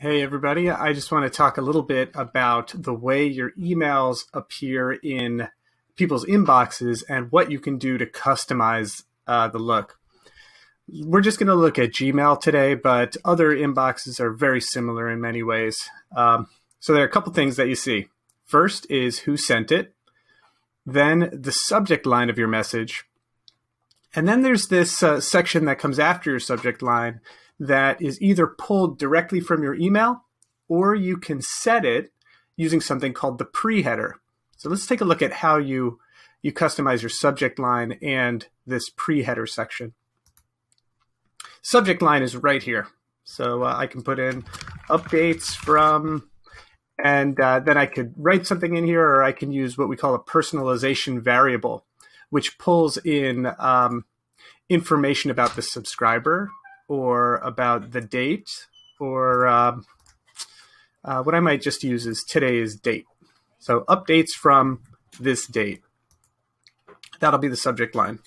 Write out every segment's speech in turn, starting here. Hey, everybody. I just want to talk a little bit about the way your emails appear in people's inboxes and what you can do to customize the look. We're just going to look at Gmail today, but other inboxes are very similar in many ways. So there are a couple things that you see. First is who sent it, then the subject line of your message, and then there's this section that comes after your subject line that is either pulled directly from your email or you can set it using something called the pre-header. So let's take a look at how you customize your subject line and this pre-header section. Subject line is right here. So I can put in updates from, and then I could write something in here, or I can use what we call a personalization variable, which pulls in information about the subscriber, or about the date, or what I might just use is today's date. So updates from this date. That'll be the subject line.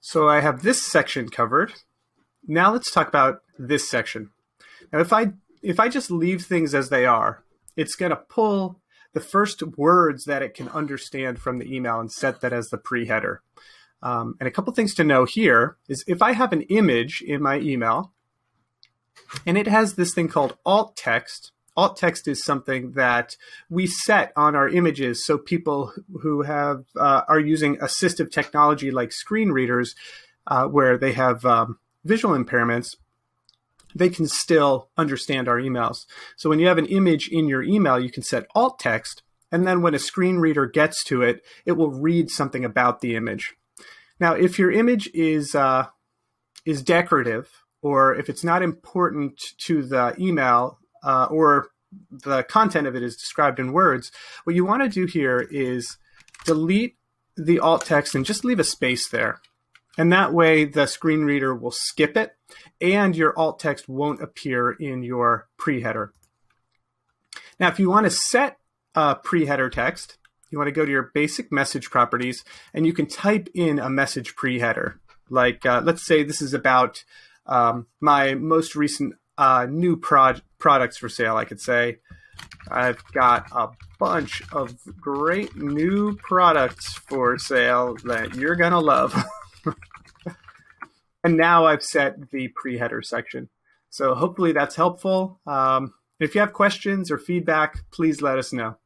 So I have this section covered. Now let's talk about this section. Now if I just leave things as they are, it's gonna pull the first words that it can understand from the email and set that as the pre-header. And a couple things to know here is if I have an image in my email and it has this thing called alt text is something that we set on our images so people who have are using assistive technology like screen readers where they have visual impairments, they can still understand our emails. So when you have an image in your email, you can set alt text, and then when a screen reader gets to it, it will read something about the image. Now, if your image is decorative, or if it's not important to the email, or the content of it is described in words, what you want to do here is delete the alt text and just leave a space there. And that way the screen reader will skip it and your alt text won't appear in your pre-header. Now, if you want to set a pre-header text, you want to go to your basic message properties and you can type in a message pre-header. Like, let's say this is about my most recent new products for sale. I could say, I've got a bunch of great new products for sale that you're going to love. And now I've set the pre-header section. So hopefully that's helpful. If you have questions or feedback, please let us know.